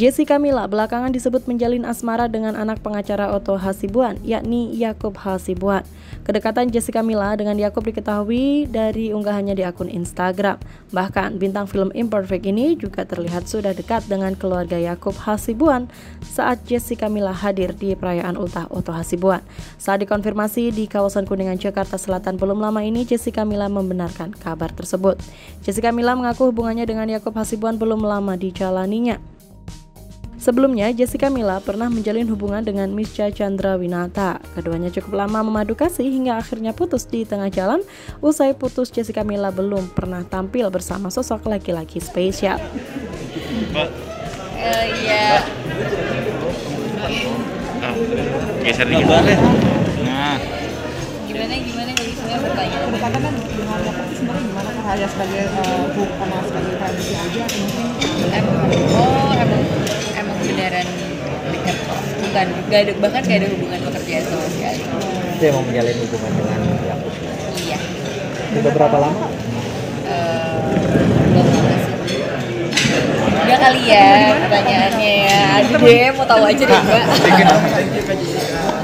Jessica Mila belakangan disebut menjalin asmara dengan anak pengacara Otto Hasibuan, yakni Yakub Hasibuan. Kedekatan Jessica Mila dengan Yakub diketahui dari unggahannya di akun Instagram. Bahkan bintang film Imperfect ini juga terlihat sudah dekat dengan keluarga Yakub Hasibuan saat Jessica Mila hadir di perayaan ultah Otto Hasibuan. Saat dikonfirmasi di kawasan Kuningan, Jakarta Selatan belum lama ini, Jessica Mila membenarkan kabar tersebut. Jessica Mila mengaku hubungannya dengan Yakub Hasibuan belum lama dijalaninya. Sebelumnya, Jessica Mila pernah menjalin hubungan dengan Mischa Chandra Winata. Keduanya cukup lama memadu kasih hingga akhirnya putus di tengah jalan. Usai putus, Jessica Mila belum pernah tampil bersama sosok laki-laki spesial. Iya. Gimana kalau sebenarnya bertanya? Kedekatan kan dengan Yakub sebenarnya gimana? Hanya sebagai bukan sebagai tradisi aja, mungkin emang beneran dekat, bukan bahkan gak ada hubungan pekerjaan sama sekali. Itu emang menjalin hubungan dengan Yakub. Iya. Sudah berapa lama? Belum lama sih. Udah kali ya pertanyaannya ya. Aduh deh, mau tahu aja deh, Mbak.